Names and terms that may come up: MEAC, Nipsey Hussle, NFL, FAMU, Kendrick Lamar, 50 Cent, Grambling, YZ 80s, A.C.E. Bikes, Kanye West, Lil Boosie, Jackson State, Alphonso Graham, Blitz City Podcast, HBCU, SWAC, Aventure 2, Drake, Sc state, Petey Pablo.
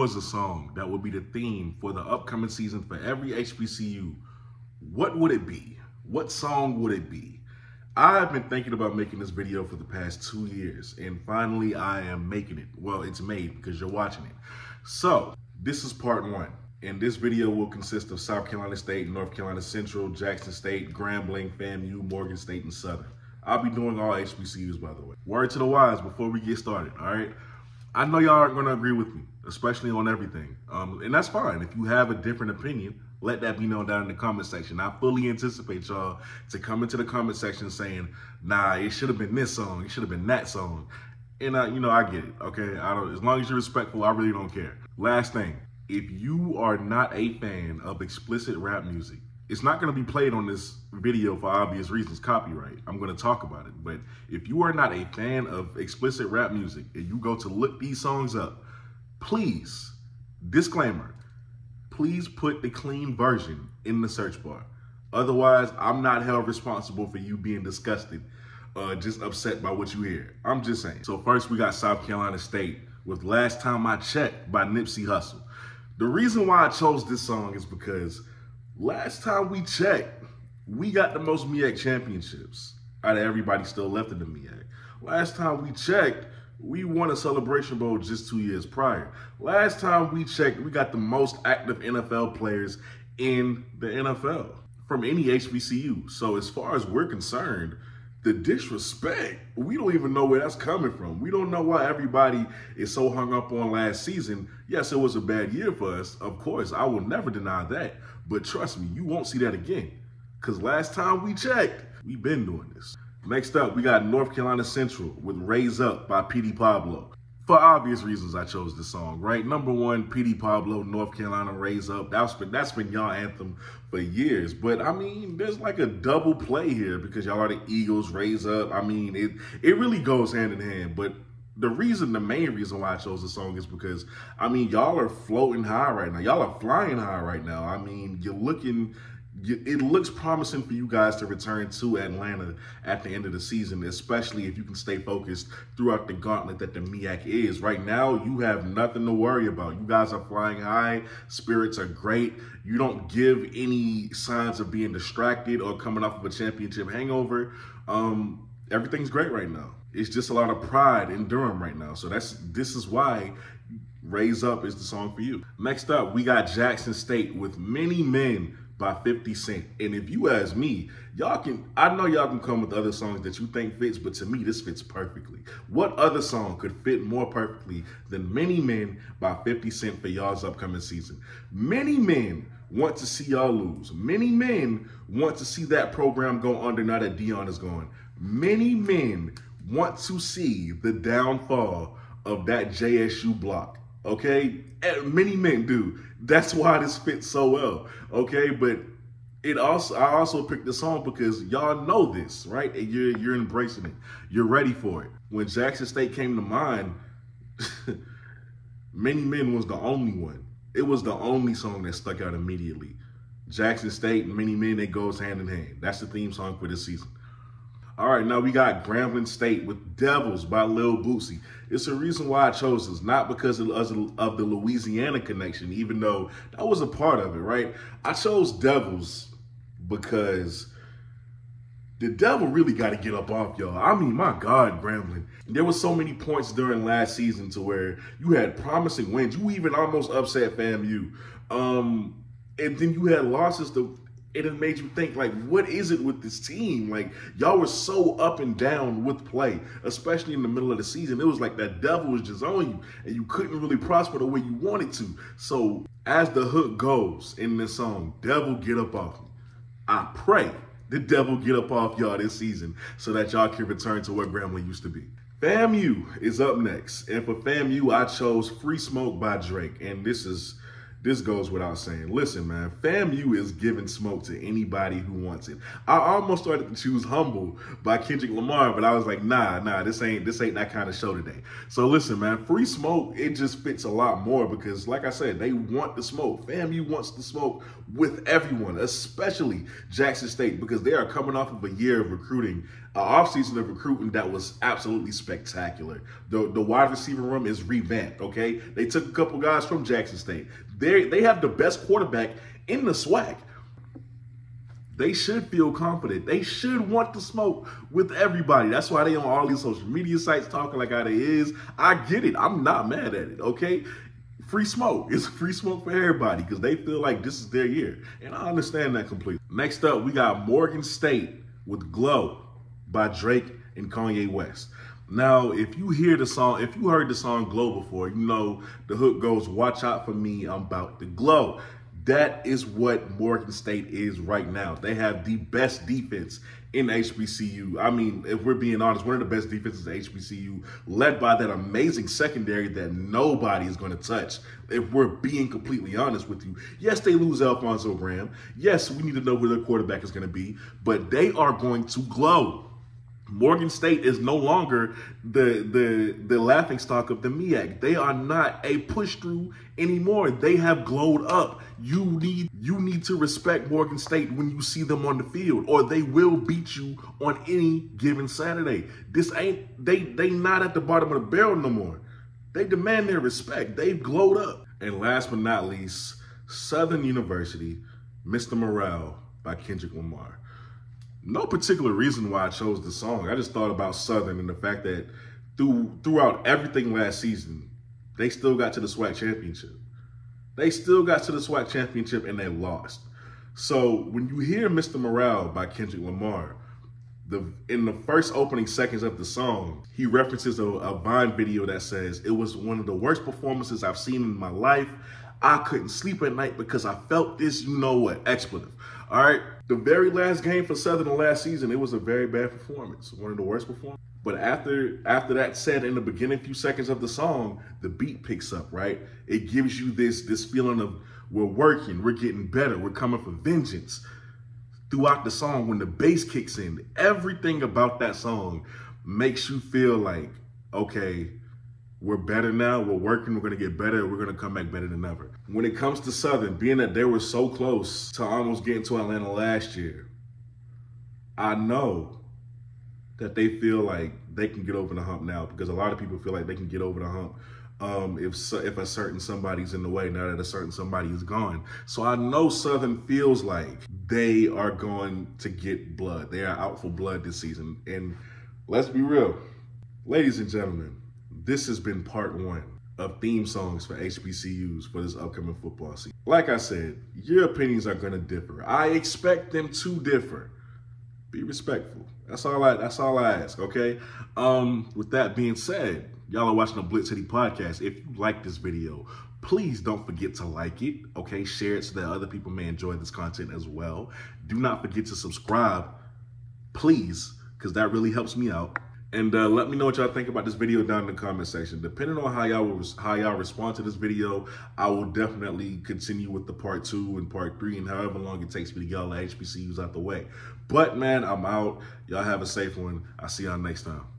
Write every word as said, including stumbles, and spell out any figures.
was a song that would be the theme for the upcoming season for every H B C U, what would it be? What song would it be? I've been thinking about making this video for the past two years, and finally I am making it. Well, it's made because you're watching it. So, this is part one, and this video will consist of South Carolina State, North Carolina Central, Jackson State, Grambling, FAMU, Morgan State, and Southern. I'll be doing all H B C Us, by the way. Word to the wise before we get started, all right? I know y'all aren't gonna agree with me, especially on everything, um, and that's fine. If you have a different opinion, let that be known down in the comment section. I fully anticipate y'all to come into the comment section saying, nah, it should have been this song, it should have been that song. And, I, you know, I get it, okay? I don't, as long as you're respectful, I really don't care. Last thing, if you are not a fan of explicit rap music, it's not gonna be played on this video for obvious reasons, copyright. I'm gonna talk about it, but if you are not a fan of explicit rap music and you go to look these songs up, please, disclaimer, please put the clean version in the search bar. Otherwise, I'm not held responsible for you being disgusted, uh, just upset by what you hear. I'm just saying. So first we got South Carolina State with Last Time I Checked by Nipsey Hussle. The reason why I chose this song is because last time we checked, we got the most MEAC championships out of everybody still left in the MEAC. Last time we checked, we won a Celebration Bowl just two years prior. Last time we checked, we got the most active N F L players in the N F L from any H B C U. So as far as we're concerned, the disrespect, we don't even know where that's coming from. We don't know why everybody is so hung up on last season. Yes, it was a bad year for us. Of course, I will never deny that. But trust me, you won't see that again. Because last time we checked, we've been doing this. Next up, we got North Carolina Central with Raise Up by Petey Pablo. For obvious reasons, I chose this song, right? Number one, Petey Pablo, North Carolina, Raise Up. That's been, that's been y'all anthem for years. But, I mean, there's like a double play here because y'all are the Eagles, Raise Up. I mean, it, it really goes hand in hand. But the reason, the main reason why I chose this song is because, I mean, y'all are floating high right now. Y'all are flying high right now. I mean, you're looking... It looks promising for you guys to return to Atlanta at the end of the season, especially if you can stay focused throughout the gauntlet that the MEAC is. Right now, you have nothing to worry about. You guys are flying high. Spirits are great. You don't give any signs of being distracted or coming off of a championship hangover. Um, everything's great right now. It's just a lot of pride in Durham right now. So that's this is why Raise Up is the song for you. Next up, we got Jackson State with Many Men by fifty cent. And if you ask me, y'all can, I know y'all can come with other songs that you think fits, but to me, this fits perfectly. What other song could fit more perfectly than Many Men by fifty cent for y'all's upcoming season? Many men want to see y'all lose. Many men want to see that program go under now that Dion is gone. Many men want to see the downfall of that J S U block. Okay, many men do. That's why this fits so well. Okay, but it also I also picked this song because y'all know this, right? And you're you're embracing it. You're ready for it. When Jackson State came to mind, Many Men was the only one. It was the only song that stuck out immediately. Jackson State, Many Men, it goes hand in hand. That's the theme song for this season. All right, now we got Grambling State with Devils by Lil Boosie. It's the reason why I chose this, not because of the Louisiana connection, even though that was a part of it, right? I chose Devils because the devil really got to get up off y'all. I mean, my God, Grambling. There were so many points during last season to where you had promising wins. You even almost upset FAMU. Um, and then you had losses to... It had made you think, like, what is it with this team? Like, y'all were so up and down with play, especially in the middle of the season. It was like that devil was just on you, and you couldn't really prosper the way you wanted to. So as the hook goes in this song, devil get up off me. I pray the devil get up off y'all this season so that y'all can return to where Grambling used to be. FAMU is up next. And for FAMU, I chose Free Smoke by Drake. And this is... this goes without saying. Listen, man, FAMU is giving smoke to anybody who wants it. I almost started to choose Humble by Kendrick Lamar, but I was like, nah, nah, this ain't this ain't that kind of show today. So listen, man, free smoke, it just fits a lot more because, like I said, they want the smoke. FAMU wants the smoke with everyone, especially Jackson State, because they are coming off of a year of recruiting, an offseason of recruiting that was absolutely spectacular. The, the wide receiver room is revamped, okay? They took a couple guys from Jackson State. They they have the best quarterback in the SWAC. They should feel confident. They should want to smoke with everybody. That's why they on all these social media sites talking like how they is. I get it. I'm not mad at it, okay? Free smoke. It's free smoke for everybody because they feel like this is their year. And I understand that completely. Next up, we got Morgan State with Glow by Drake and Kanye West. Now, if you hear the song, if you heard the song Glow before, you know the hook goes, "Watch out for me, I'm about to glow." That is what Morgan State is right now. They have the best defense in H B C U. I mean, if we're being honest, one of the best defenses in H B C U, led by that amazing secondary that nobody is going to touch, if we're being completely honest with you. Yes, they lose Alphonso Graham. Yes, we need to know where their quarterback is going to be, but they are going to glow. Morgan State is no longer the the the laughingstock of the MEAC. They are not a push-through anymore. They have glowed up. You need you need to respect Morgan State when you see them on the field, or they will beat you on any given Saturday. This ain't they they not at the bottom of the barrel no more. They demand their respect. They've glowed up. And last but not least, Southern University, Mister Morale by Kendrick Lamar. No particular reason why I chose the song. I just thought about Southern and the fact that through, throughout everything last season, they still got to the SWAC championship. They still got to the SWAC championship and they lost. So when you hear Mister Morale by Kendrick Lamar, the, in the first opening seconds of the song, he references a, a Vine video that says, "It was one of the worst performances I've seen in my life. I couldn't sleep at night because I felt this, you know what, expletive." All right, the very last game for Southern last season, it was a very bad performance, one of the worst performances. But after after that said, in the beginning few seconds of the song, the beat picks up, right? It gives you this, this feeling of we're working, we're getting better, we're coming for vengeance. Throughout the song, when the bass kicks in, everything about that song makes you feel like, okay, we're better now, we're working, we're gonna get better, we're gonna come back better than ever. When it comes to Southern, being that they were so close to almost getting to Atlanta last year, I know that they feel like they can get over the hump now because a lot of people feel like they can get over the hump um, if, if a certain somebody's in the way now that a certain somebody is gone. So I know Southern feels like they are going to get blood. They are out for blood this season. And let's be real, ladies and gentlemen, this has been part one of theme songs for H B C Us for this upcoming football season. Like I said, your opinions are going to differ. I expect them to differ. Be respectful. That's all I, that's all I ask, okay? Um, with that being said, y'all are watching the Blitz City Podcast. If you like this video, please don't forget to like it, okay? Share it so that other people may enjoy this content as well. Do not forget to subscribe, please, because that really helps me out. And uh, let me know what y'all think about this video down in the comment section. Depending on how y'all how y'all respond to this video, I will definitely continue with the part two and part three and however long it takes me to get all the H B C Us out the way. But man, I'm out. Y'all have a safe one. I'll see y'all next time.